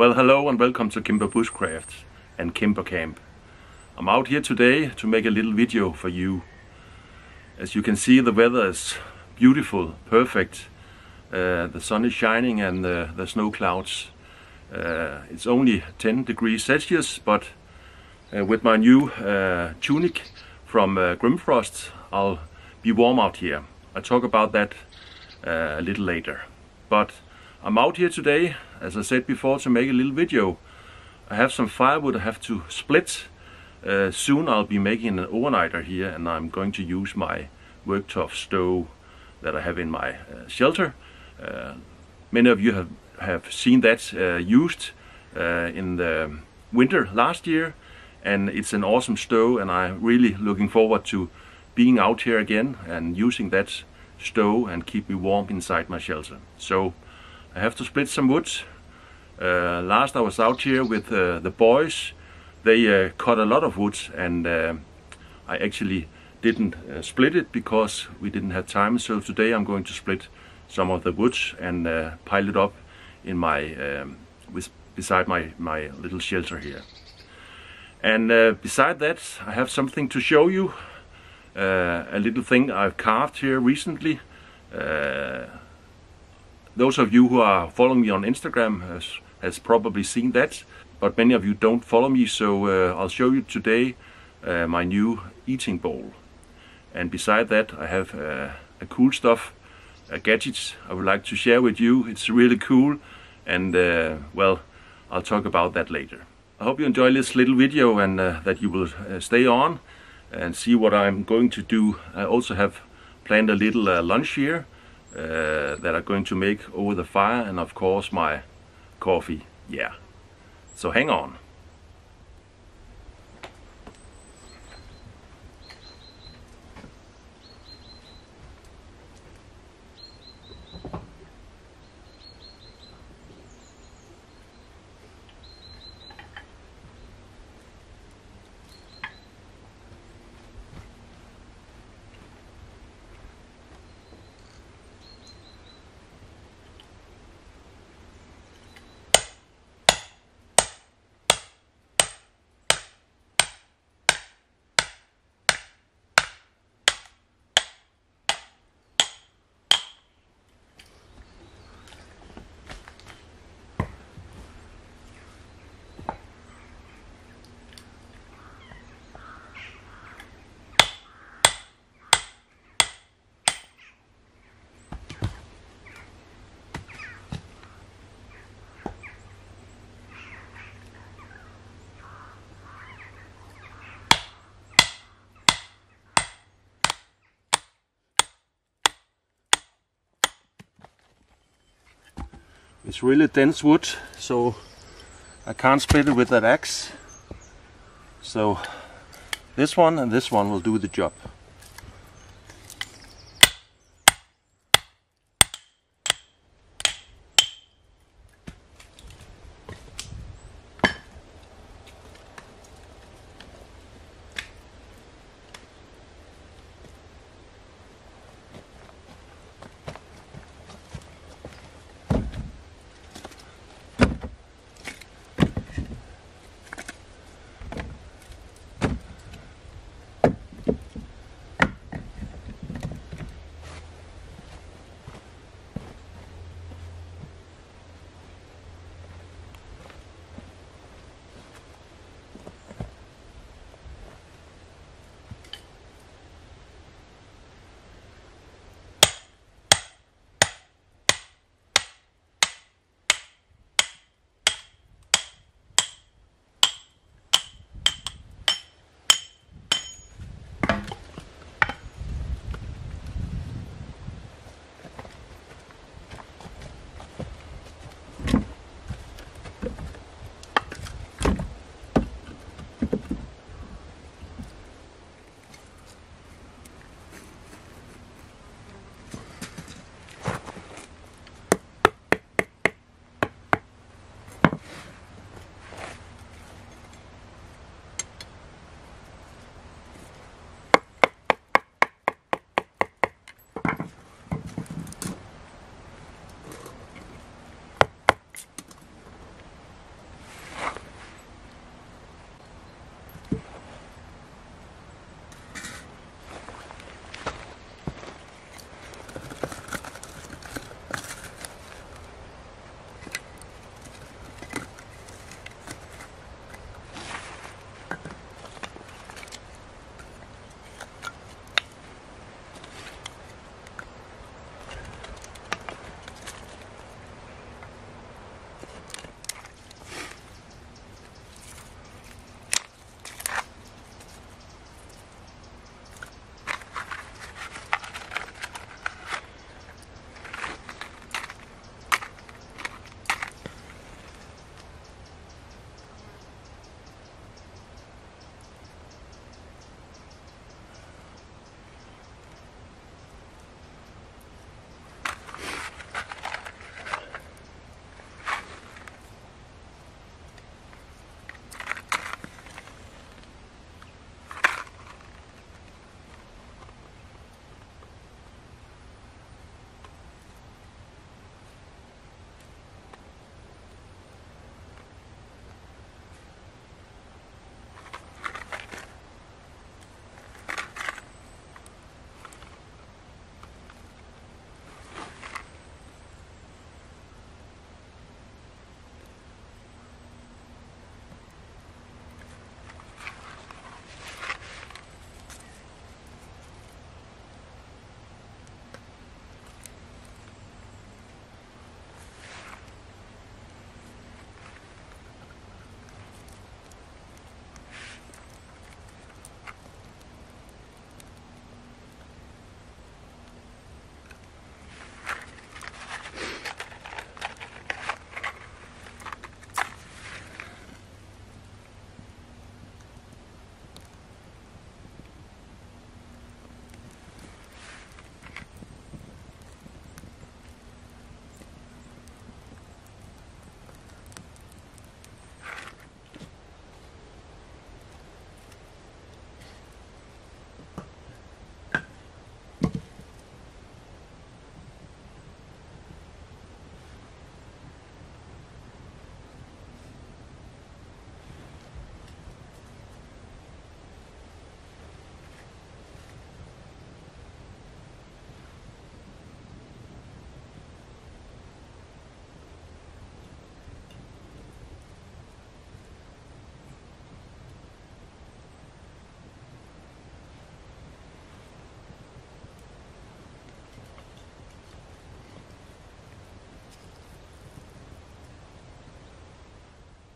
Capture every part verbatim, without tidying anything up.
Well, hello and welcome to Cimbrer Bushcraft and Cimbrer Camp. I'm out here today to make a little video for you. As you can see, the weather is beautiful, perfect. Uh, the sun is shining and uh, there's no clouds. Uh, it's only ten degrees Celsius, but uh, with my new uh, tunic from uh, Grimfrost, I'll be warm out here. I'll talk about that uh, a little later. But I'm out here today, as I said before, to make a little video. I have some firewood I have to split. Uh, soon I'll be making an overnighter here, and I'm going to use my Work Tough stove that I have in my uh, shelter. Uh, many of you have, have seen that uh, used uh, in the winter last year, and it's an awesome stove, and I'm really looking forward to being out here again and using that stove and keep me warm inside my shelter. So I have to split some wood. Uh, last I was out here with uh, the boys. They uh, cut a lot of wood, and uh, I actually didn't uh, split it because we didn't have time. So today I'm going to split some of the wood and uh, pile it up in my um, with, beside my, my little shelter here. And uh, beside that, I have something to show you. Uh, a little thing I've carved here recently. Uh, Those of you who are following me on Instagram has, has probably seen that, but many of you don't follow me, so uh, I'll show you today uh, my new eating bowl. And beside that, I have uh, a cool stuff, a gadget I would like to share with you. It's really cool, and uh, well, I'll talk about that later. I hope you enjoy this little video and uh, that you will uh, stay on and see what I'm going to do. I also have planned a little uh, lunch here. Uh, that I'm going to make over the fire, and of course my coffee. Yeah, so hang on. It's really dense wood, so I can't split it with that axe. So this one and this one will do the job.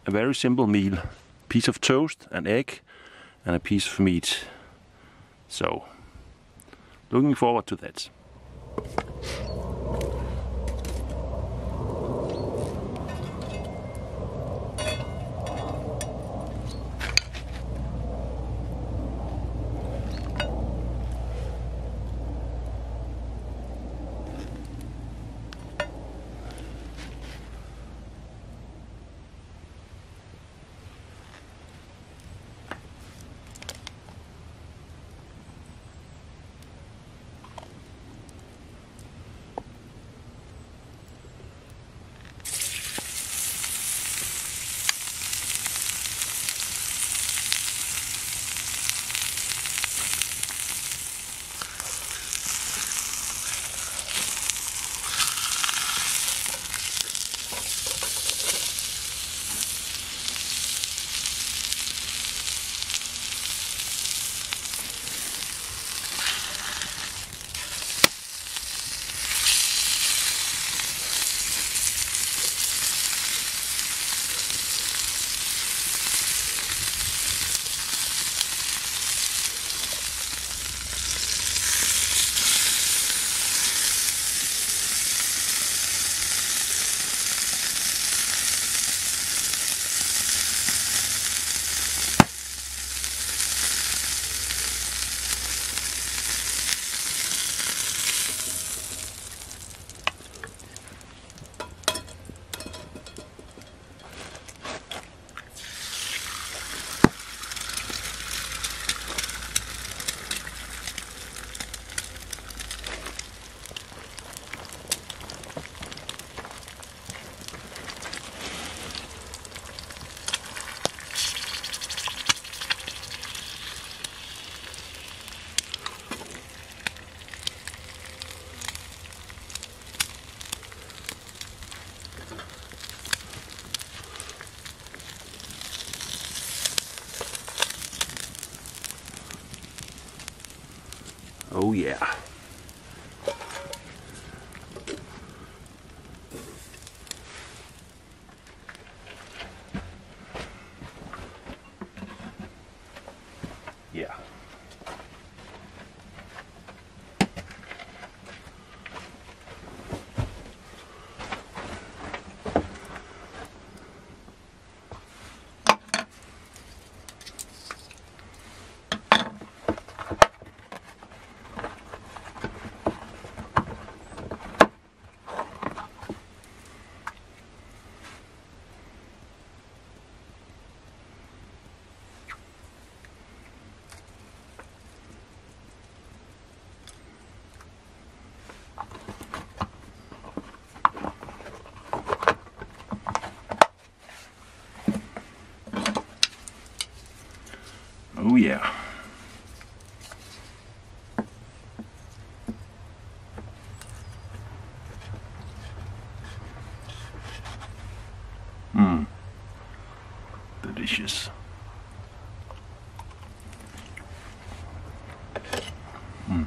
a very simple meal. Piece of toast, an egg, and a piece of meat. So, looking forward to that. Oh yeah. Yeah. Oh yeah. Mmm. Delicious. Mmm.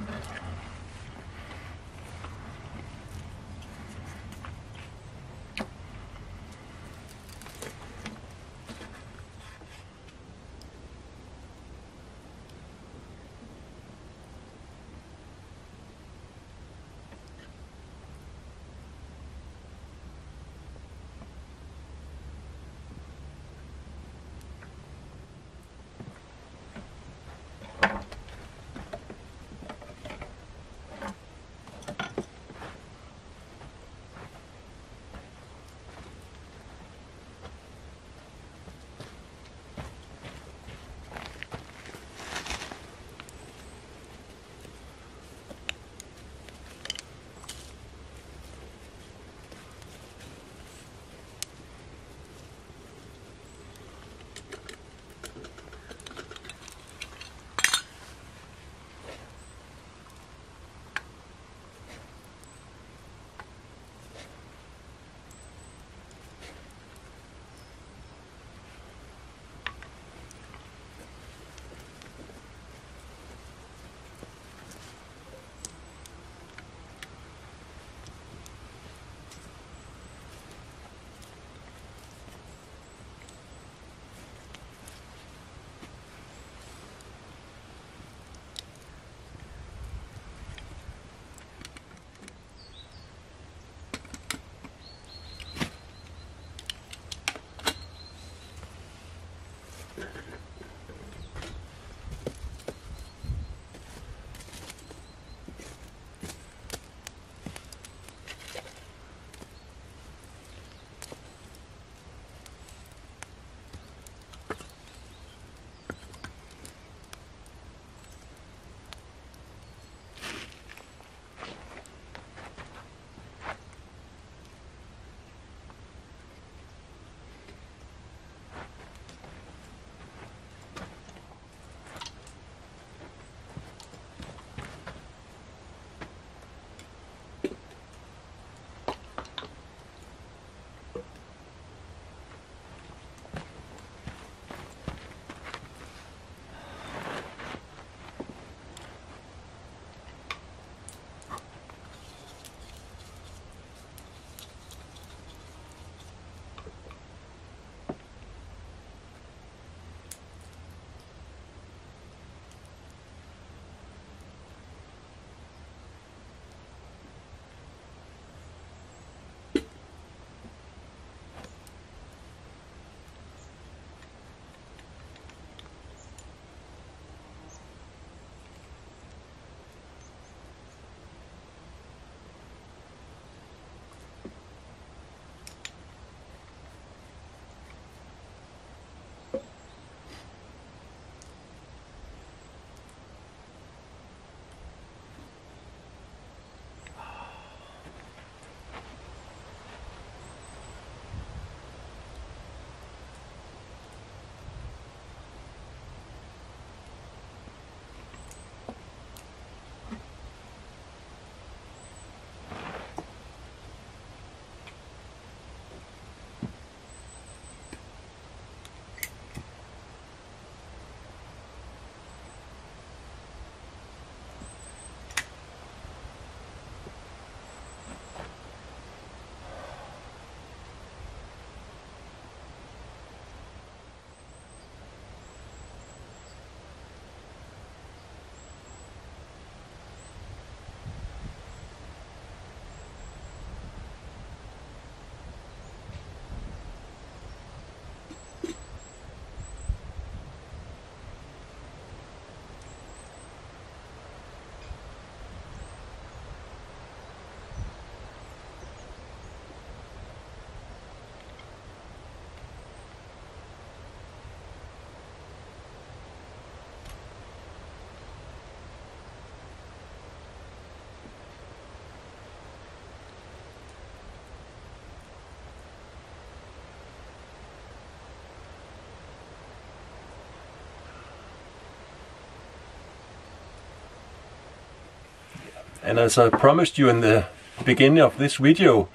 And as I promised you in the beginning of this video,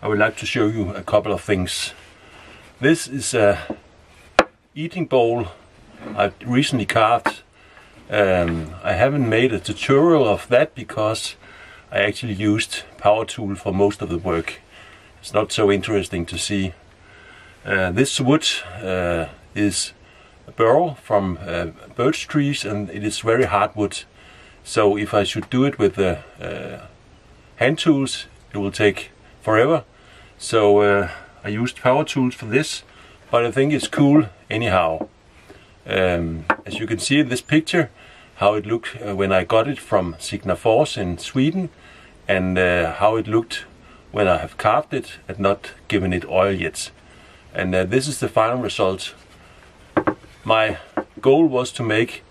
I would like to show you a couple of things. This is a eating bowl I recently carved. Um, I haven't made a tutorial of that because I actually used power tool for most of the work. It's not so interesting to see. Uh, this wood uh, is a burl from uh, birch trees, and it is very hard wood. So if I should do it with the uh, hand tools, it will take forever. So uh, I used power tools for this, but I think it's cool anyhow. Um, as you can see in this picture, how it looked uh, when I got it from Signa Force in Sweden, and uh, how it looked when I have carved it and not given it oil yet. And uh, this is the final result. My goal was to make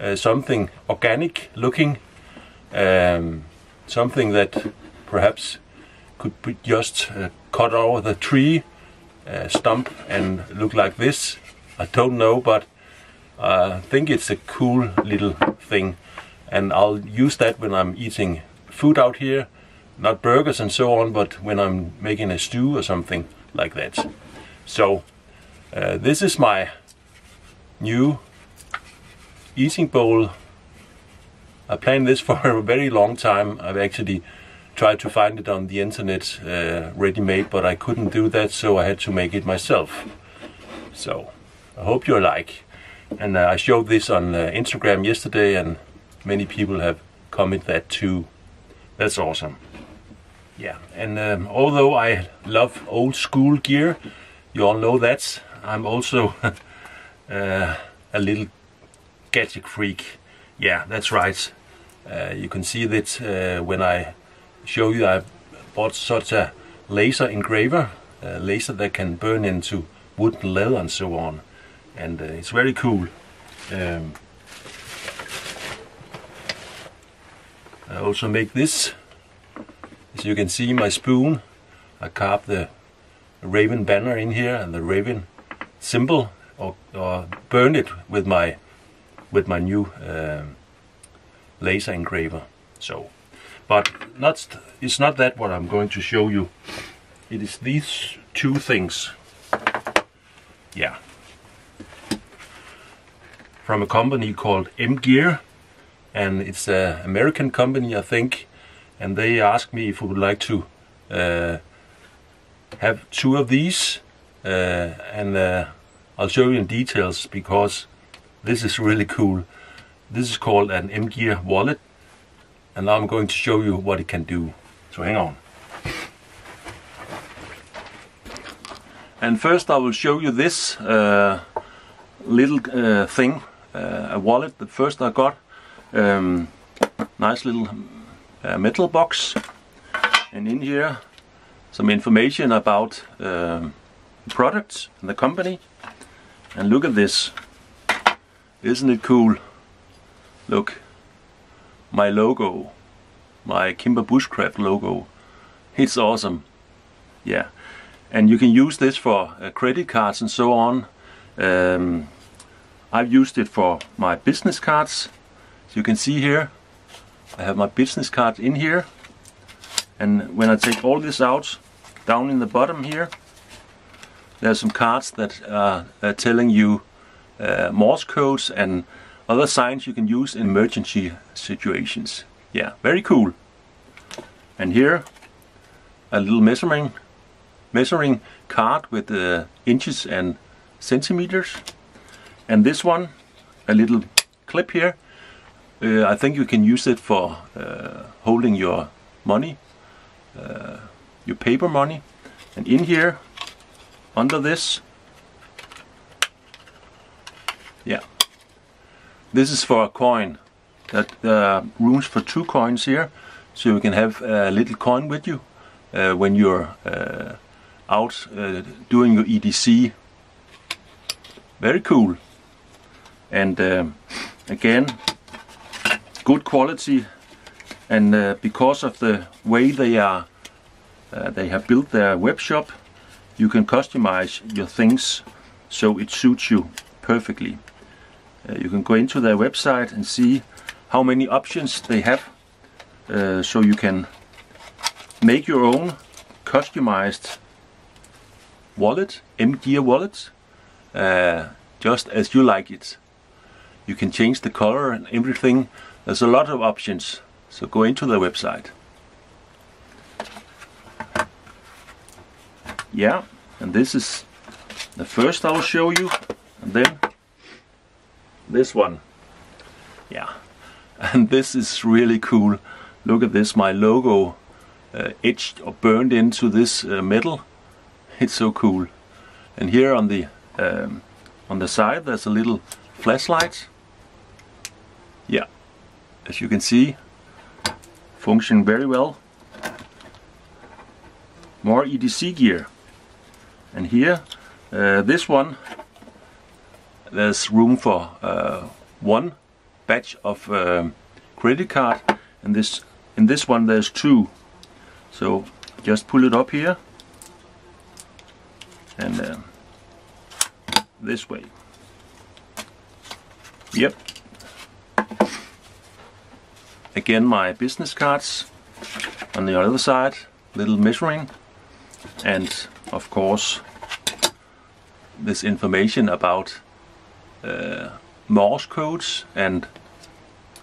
Uh, something organic looking, um, something that perhaps could be just uh, cut out of the tree uh, stump and look like this. I don't know, but I think it's a cool little thing, and I'll use that when I'm eating food out here, not burgers and so on, but when I'm making a stew or something like that. So uh, this is my new eating bowl. I planned this for a very long time. I've actually tried to find it on the internet uh, ready-made, but I couldn't do that, so I had to make it myself. So I hope you like. And uh, I showed this on uh, Instagram yesterday, and many people have commented that too. That's awesome. Yeah, and um, although I love old school gear, you all know that, I'm also uh, a little gadget freak. Yeah, that's right. Uh, you can see that uh, when I show you I bought such a laser engraver, a laser that can burn into wood and leather and so on, and uh, it's very cool. Um, I also make this. As you can see, my spoon, I carved the raven banner in here and the raven symbol, or, or burned it with my with my new um, laser engraver. So, but not, it's not that what I'm going to show you. It is these two things. Yeah, from a company called M gear, and it's an American company, I think, and they asked me if we would like to uh, have two of these, uh, and uh, I'll show you in details because this is really cool. This is called an M gear wallet, and now I'm going to show you what it can do. So hang on. And first I will show you this uh, little uh, thing, uh, a wallet that first I got. Um, nice little uh, metal box, and in here some information about um, the products and the company. And look at this, isn't it cool? Look, my logo, my Cimbrer Bushcraft logo, it's awesome. Yeah, and you can use this for uh, credit cards and so on. um, I've used it for my business cards. You can see here I have my business card in here, and when I take all this out, down in the bottom here there's some cards that are, are telling you uh, Morse codes and other signs you can use in emergency situations. Yeah, very cool. And here a little measuring measuring card with uh, inches and centimeters, and this one, a little clip here. Uh, I think you can use it for uh, holding your money, uh, your paper money. And in here, under this, yeah, this is for a coin. That uh, rooms for two coins here, so you can have a little coin with you uh, when you're uh, out uh, doing your E D C. Very cool. And um, again, good quality, and uh, because of the way they are, uh, they have built their web shop, you can customize your things so it suits you perfectly. Uh, you can go into their website and see how many options they have, uh, so you can make your own customized wallet, M gear wallet, uh, just as you like it. You can change the color and everything. There's a lot of options, so go into their website. Yeah, and this is the first I'll show you, and then this one. Yeah, and this is really cool. Look at this, my logo uh, etched or burned into this uh, metal. It's so cool. And here on the um, on the side there's a little flashlight. Yeah, as you can see, function very well. More E D C gear. And here, uh, this one, there's room for uh, one batch of um, credit card, and this in this one there's two. So just pull it up here, and uh, this way. Yep. Again, my business cards on the other side, little measuring, and of course this information about uh, Morse codes and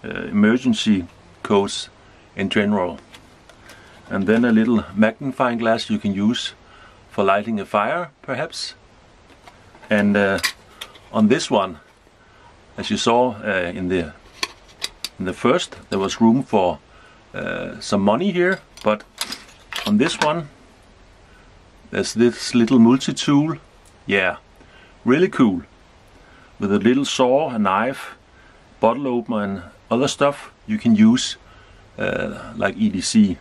uh, emergency codes in general. And then a little magnifying glass you can use for lighting a fire perhaps. And uh, on this one, as you saw uh, in the In the first, there was room for uh, some money here, but on this one there's this little multi-tool. Yeah, really cool. with a little saw, a knife, bottle opener and other stuff you can use uh, like E D C.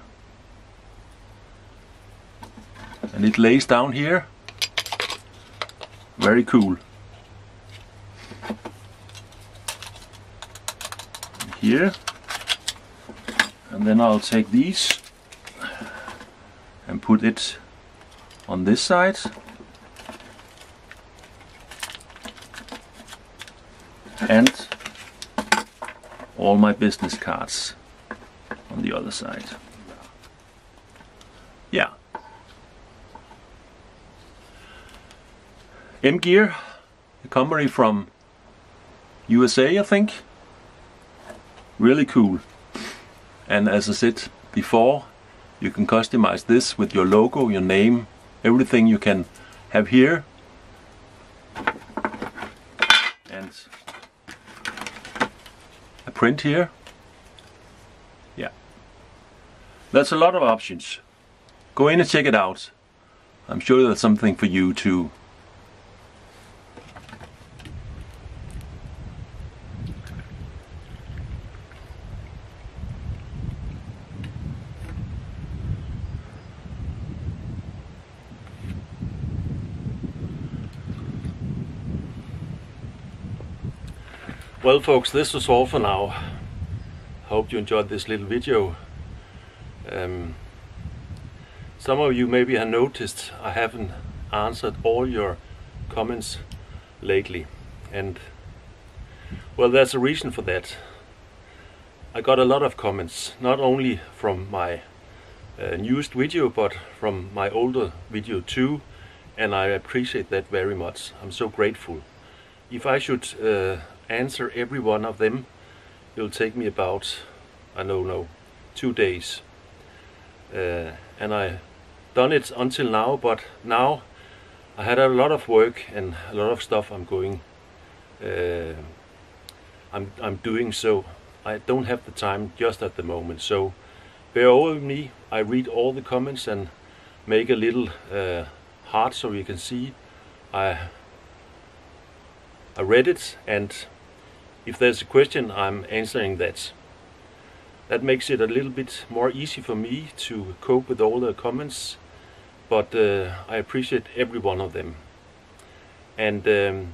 And it lays down here. Very cool. Here. And then I'll take these and put it on this side. And all my business cards on the other side. Yeah. M gear, a company from U S A, I think. Really cool. And as I said before, you can customize this with your logo, your name, everything you can have here. And a print here. Yeah. That's a lot of options. Go in and check it out. I'm sure there's something for you too. Well folks, this is all for now. Hope you enjoyed this little video. Um, some of you maybe have noticed I haven't answered all your comments lately, and well, there's a reason for that. I got a lot of comments, not only from my uh, newest video but from my older video too, and I appreciate that very much. I'm so grateful. If I should uh, answer every one of them, it'll take me about, I don't know, two days. Uh, and I done it until now, but now I had a lot of work and a lot of stuff I'm going, uh, I'm, I'm doing, so I don't have the time just at the moment. So bear with me, I read all the comments and make a little uh, heart so you can see I, I read it, and if there's a question, I'm answering that. That makes it a little bit more easy for me to cope with all the comments, but uh, I appreciate every one of them. And um,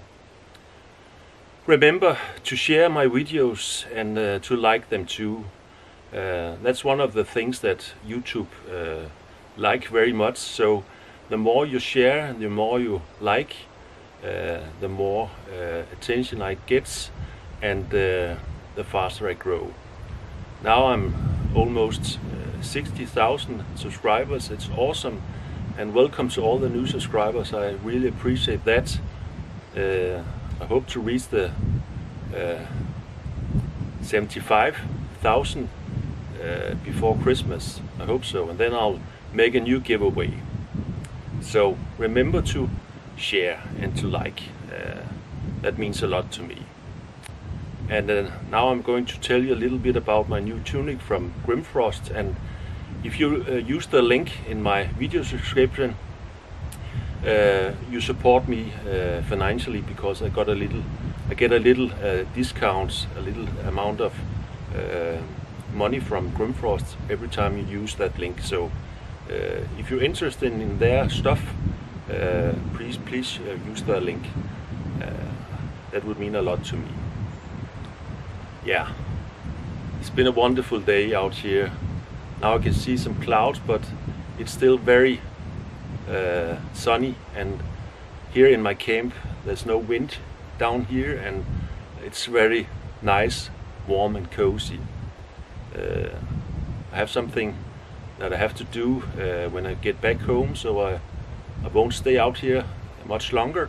remember to share my videos and uh, to like them too. Uh, that's one of the things that YouTube uh, like very much, so the more you share and the more you like, Uh, the more uh, attention I get, and uh, the faster I grow. Now I'm almost uh, sixty thousand subscribers. It's awesome, and welcome to all the new subscribers. I really appreciate that. Uh, I hope to reach the uh, seventy-five thousand uh, before Christmas. I hope so, and then I'll make a new giveaway. So remember to share and to like. Uh, that means a lot to me. And then uh, now I'm going to tell you a little bit about my new tunic from Grimfrost, and if you uh, use the link in my video description, uh, you support me uh, financially, because I got a little I get a little uh, discounts, a little amount of uh, money from Grimfrost every time you use that link. So uh, if you're interested in their stuff, Uh, please, please uh, use the link. Uh, that would mean a lot to me. Yeah, it's been a wonderful day out here. Now I can see some clouds, but it's still very uh, sunny. And here in my camp, there's no wind down here, and it's very nice, warm, and cozy. Uh, I have something that I have to do uh, when I get back home, so I. I won't stay out here much longer.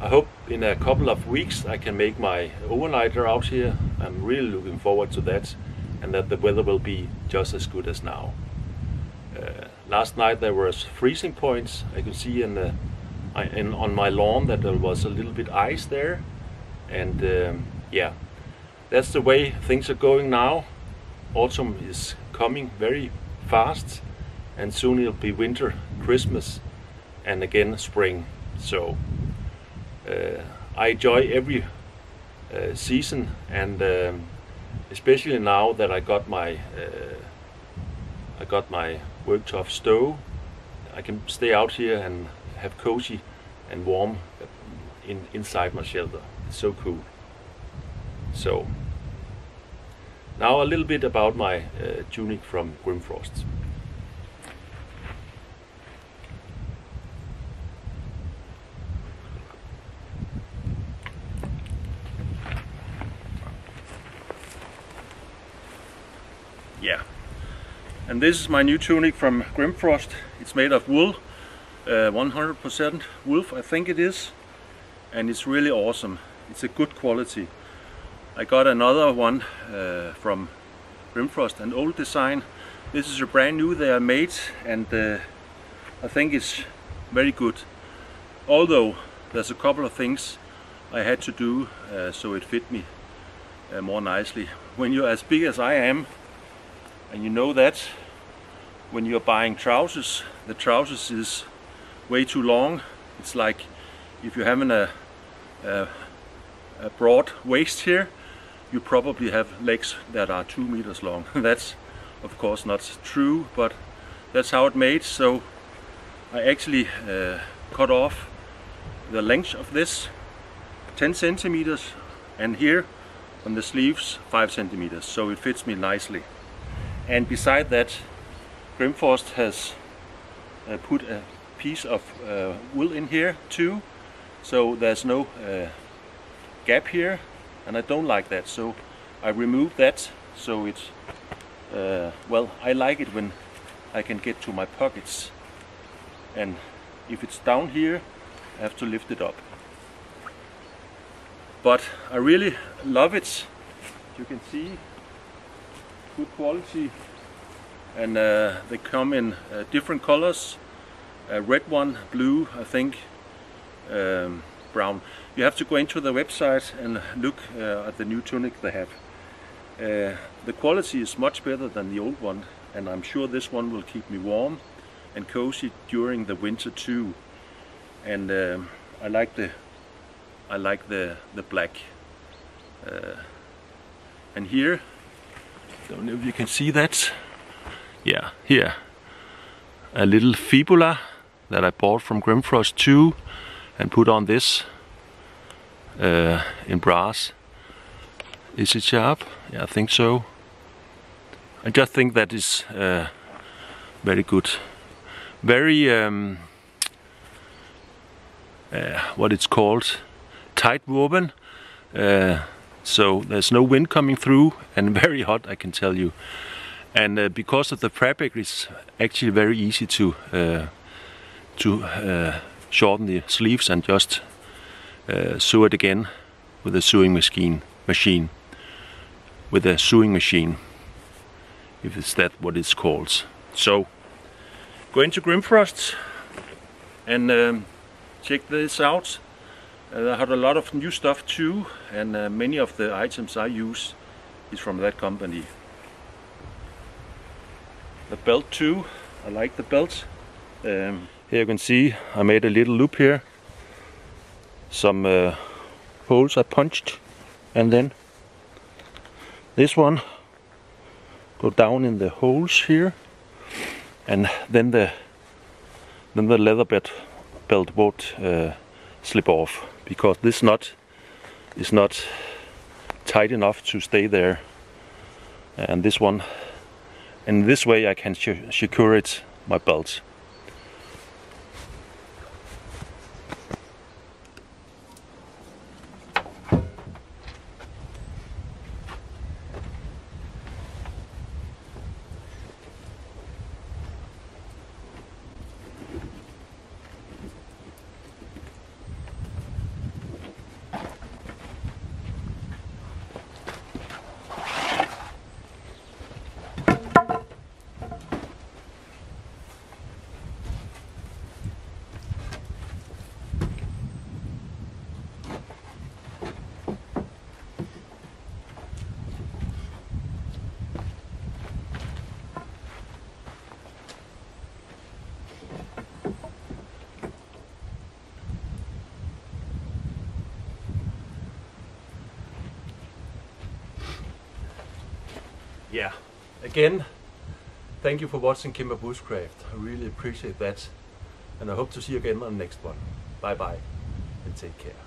I hope in a couple of weeks I can make my overnighter out here. I'm really looking forward to that, and that the weather will be just as good as now. Uh, last night there was freezing points. I could see in the, in, on my lawn that there was a little bit ice there. And um, yeah, that's the way things are going now. Autumn is coming very fast, and soon it'll be winter, Christmas, and again spring. So uh, I enjoy every uh, season, and um, especially now that I got my uh, I got my Work Tough stove, I can stay out here and have cozy and warm in, inside my shelter. It's so cool. So now a little bit about my uh, tunic from Grimfrost. Yeah, and this is my new tunic from Grimfrost. It's made of wool, uh, one hundred percent wolf, I think it is, and it's really awesome. It's a good quality. I got another one uh, from Grimfrost, an old design. This is a brand new they are made, and uh, I think it's very good. Although there's a couple of things I had to do uh, so it fit me uh, more nicely. When you're as big as I am, and you know that, when you're buying trousers, the trousers is way too long. It's like if you're having a, a, a broad waist here, you probably have legs that are two meters long. That's of course not true, but that's how it made. So I actually uh, cut off the length of this ten centimeters, and here on the sleeves five centimeters, so it fits me nicely. And beside that, Grimfrost has uh, put a piece of uh, wool in here too, so there's no uh, gap here, and I don't like that, so I removed that. So it's uh, well, I like it when I can get to my pockets, and if it's down here I have to lift it up. But I really love it. You can see good quality, and uh, they come in uh, different colors, a red one, blue, I think, um, brown. You have to go into the website and look uh, at the new tunic they have. Uh, the quality is much better than the old one, and I'm sure this one will keep me warm and cozy during the winter too. And um, I like the I like the the black. Uh, and here, don't know if you can see that. Yeah, here a little fibula that I bought from Grimfrost too, and put on this uh, in brass. Is it sharp? Yeah, I think so. I just think that is uh, very good. Very, um, uh, what it's called, tight woven. Uh, so there's no wind coming through, and very hot, I can tell you. And uh, because of the fabric, it's actually very easy to, uh, to uh, shorten the sleeves and just uh, sew it again with a sewing machine, machine, with a sewing machine, if it's that what it's called. So go into Grimfrost and um, check this out. Uh, I had a lot of new stuff too, and uh, many of the items I use is from that company. The belt too, I like the belt. Um, Here you can see I made a little loop here, some uh, holes I punched, and then this one go down in the holes here, and then the then the leather belt belt won't uh, slip off, because this knot is not tight enough to stay there, and this one, and this way I can secure it my belt. yeah, again, thank you for watching Cimbrer Bushcraft. I really appreciate that, and I hope to see you again on the next one. Bye bye, and take care.